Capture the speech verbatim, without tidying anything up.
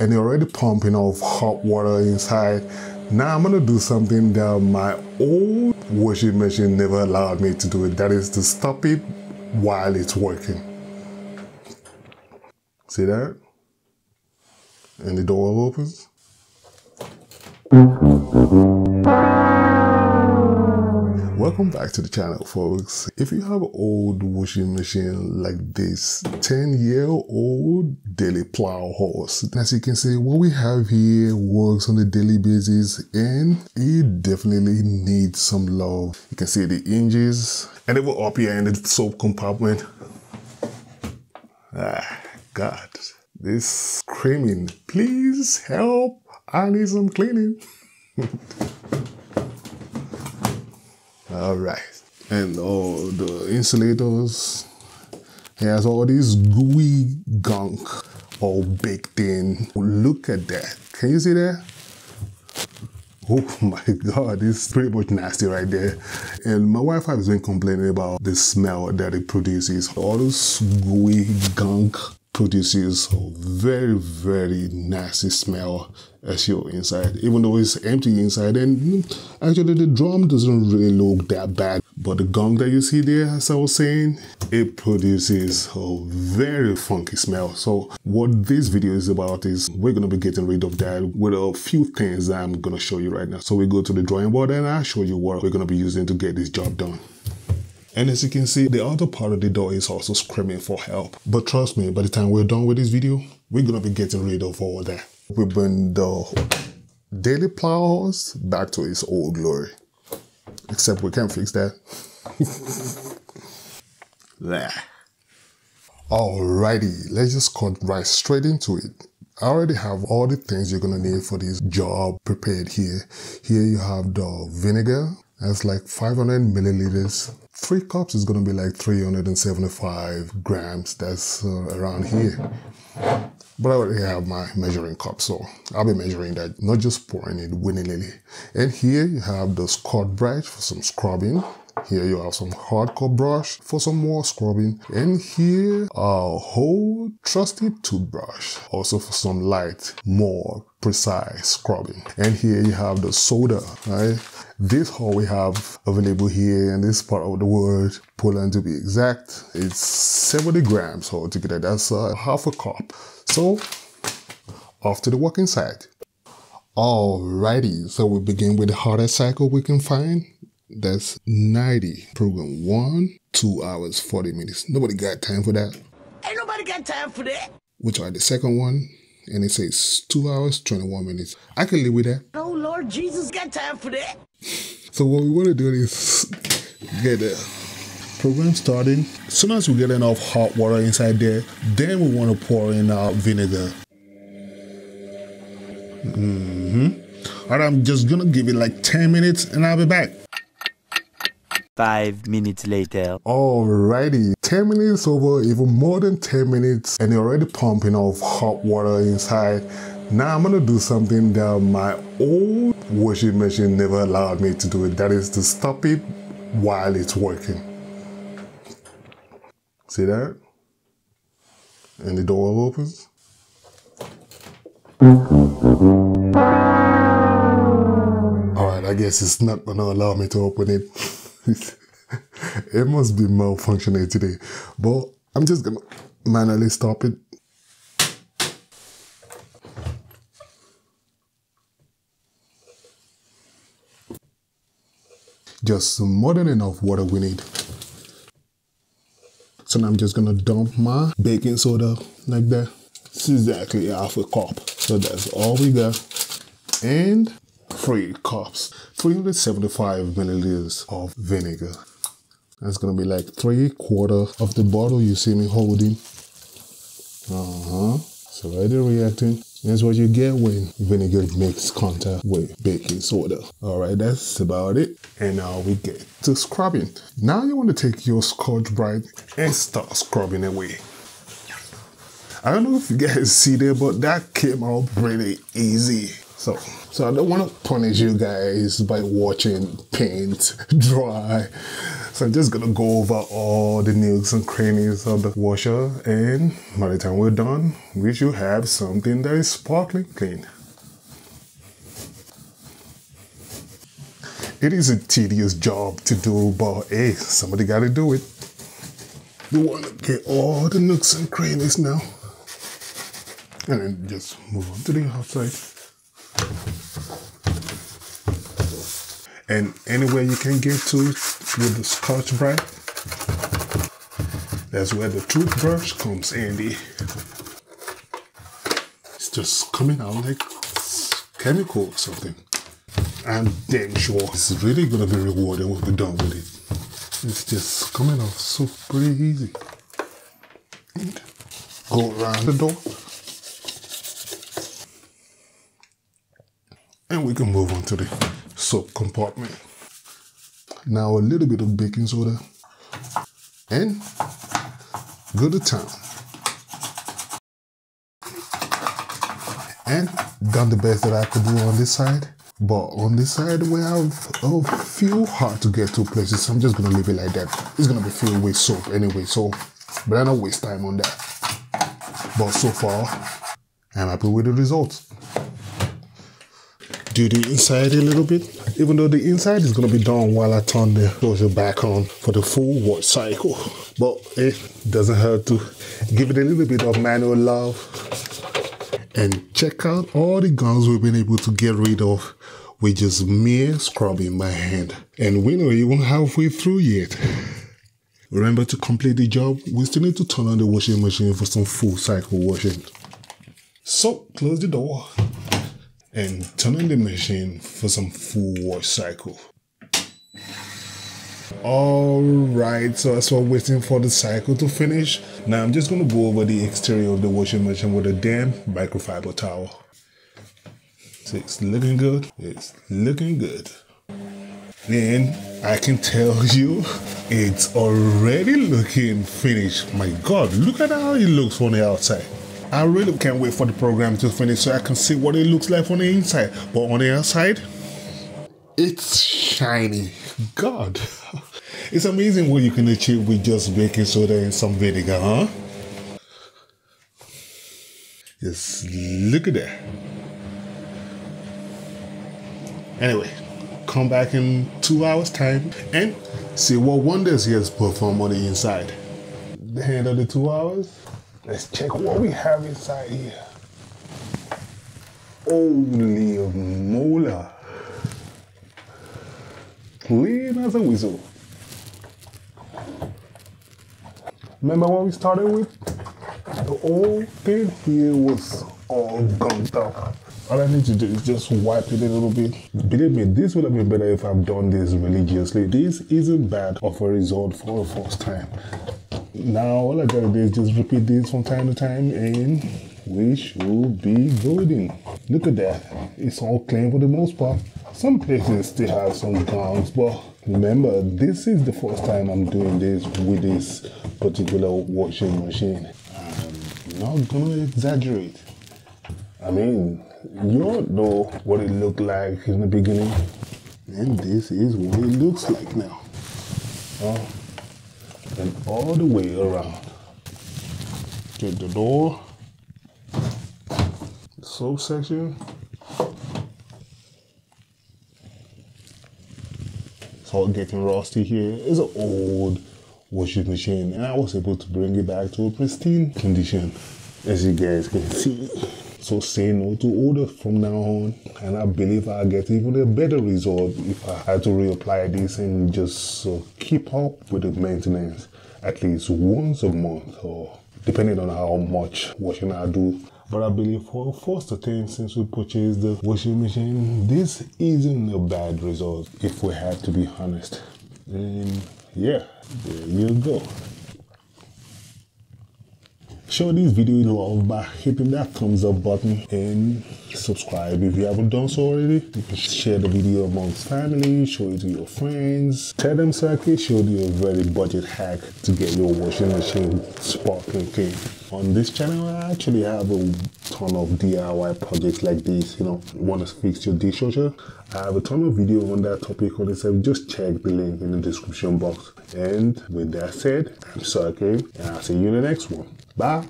and they're already pumping off hot water inside. Now I'm gonna do something that my old washing machine never allowed me to do, it that is to stop it while it's working. See that? And the door opens. Welcome back to the channel, folks. If you have an old washing machine like this ten year old daily plow horse, as you can see, what we have here works on a daily basis and it definitely needs some love. You can see the hinges and they were up here in the soap compartment. Ah, God, this screaming, please help, I need some cleaning. All right, and all the insulators, it has all this gooey gunk all baked in. Look at that, can you see that? Oh my God, it's pretty much nasty right there. And my wife has been complaining about the smell that it produces. All this gooey gunk produces a very, very nasty smell as you're inside, even though it's empty inside. And actually the drum doesn't really look that bad, but the gunk that you see there, as I was saying, it produces a very funky smell. So what this video is about is we're gonna be getting rid of that with a few things that I'm gonna show you right now. So we go to the drawing board and I'll show you what we're gonna be using to get this job done. And as you can see, the other part of the door is also screaming for help. But trust me, by the time we're done with this video, we're gonna be getting rid of all that. We bring the daily plow horse back to its old glory. Except we can't fix that. Alrighty, let's just cut right straight into it. I already have all the things you're gonna need for this job prepared here. Here you have the vinegar. That's like five hundred milliliters. Three cups is going to be like three hundred seventy-five grams. That's uh, around here. But I already have my measuring cup, so I'll be measuring that, not just pouring it willy-nilly. And here you have the scott brush for some scrubbing. Here you have some hardcore brush for some more scrubbing. And here a whole trusty toothbrush, also for some light, more precise scrubbing. And here you have the soda, right? This haul we have available here in this part of the world, Poland to be exact. It's seventy grams altogether. That's uh, half a cup. So off to the working side. Alrighty, so we begin with the hardest cycle we can find. That's ninety, program one, two hours, forty minutes. Nobody got time for that. Ain't nobody got time for that. We try the second one, and it says two hours, twenty-one minutes. I can live with that. Oh, Lord Jesus, got time for that. So what we want to do is get the program started. As soon as we get enough hot water inside there, then we want to pour in our vinegar. Mm-hmm. All right, I'm just going to give it like ten minutes, and I'll be back. Five minutes later. Alrighty, ten minutes over, even more than ten minutes, and they're already pumping off hot water inside. Now I'm gonna do something that my old washing machine never allowed me to do, it that is to stop it while it's working. See that? And the door opens. Alright, I guess it's not gonna allow me to open it. It must be malfunctioning today, but I'm just gonna manually stop it. Just more than enough water we need. So now I'm just gonna dump my baking soda like that. It's exactly half a cup, so that's all we got. And three cups, three hundred seventy-five milliliters of vinegar. That's gonna be like three quarter of the bottle you see me holding. Uh-huh, it's already reacting. That's what you get when vinegar makes contact with baking soda. All right, that's about it. And now we get to scrubbing. Now you want to take your Scotch-Brite and start scrubbing away. I don't know if you guys see there, but that came out pretty easy. So, so I don't want to punish you guys by watching paint dry. So I'm just gonna go over all the nooks and crannies of the washer, and by the time we're done, we should have something that is sparkling clean. It is a tedious job to do, but hey, somebody gotta do it. We wanna get all the nooks and crannies now. And then just move on to the outside. And anywhere you can get to with the Scotch Brite, that's where the toothbrush comes handy. It's just coming out like chemical or something. I'm damn sure it's really gonna be rewarding when we're done with it. It's just coming off so pretty easy. Go around the door. And we can move on to the soap compartment. Now a little bit of baking soda and go to town. And done the best that I could do on this side, but on this side we have a few hard to get to places, so I'm just gonna leave it like that. It's gonna be filled with soap anyway, so but I don't waste time on that. But so far I'm happy with the results. Do the inside a little bit, even though the inside is gonna be done while I turn the washer back on for the full wash cycle. But it doesn't hurt to give it a little bit of manual love. And check out all the gums we've been able to get rid of with just mere scrubbing by hand. And we know you weren't halfway through yet. Remember, to complete the job, we still need to turn on the washing machine for some full cycle washing. So close the door and turn on the machine for some full wash cycle. All right, so as we're waiting for the cycle to finish, now I'm just gonna go over the exterior of the washing machine with a damp microfiber towel. So it's looking good, it's looking good. Then I can tell you it's already looking finished. My God, look at how it looks on the outside. I really can't wait for the program to finish so I can see what it looks like on the inside. But on the outside, it's shiny. God, it's amazing what you can achieve with just baking soda and some vinegar, huh? Just look at that. Anyway, come back in two hours time and see what wonders he has performed on the inside. The end of the two hours. Let's check what we have inside here. Holy mola. Clean as a whistle. Remember what we started with? The whole thing here was all gunked up. All I need to do is just wipe it a little bit. Believe me, this would have been better if I've done this religiously. This isn't bad of a result for the first time. Now all I gotta do is just repeat this from time to time and we should be golden. Look at that, it's all clean for the most part. Some places still have some gums, but remember, this is the first time I'm doing this with this particular washing machine. I'm not gonna exaggerate. I mean, you don't know what it looked like in the beginning, and this is what it looks like now. Oh. And all the way around to the door, the soap section. It's all getting rusty here. It's an old washing machine, and I was able to bring it back to a pristine condition, as you guys can see. So say no to odor from now on, and I believe I'll get even a better result if I had to reapply this and just uh, keep up with the maintenance at least once a month, or depending on how much washing I do. But I believe for a first attempt since we purchased the washing machine, this isn't a bad result if we have to be honest. And yeah, there you go. show this video a love by hitting that thumbs up button and subscribe if you haven't done so already. You can share the video amongst family, show it to your friends, tell them Sir Kay showed you a very budget hack to get your washing machine sparkling clean. On this channel I actually have a ton of D I Y projects like this. You know, you want to fix your dishwasher? I have a ton of video on that topic on itself. Just check the link in the description box. And with that said, I'm Sir Kay and I'll see you in the next one. Bye!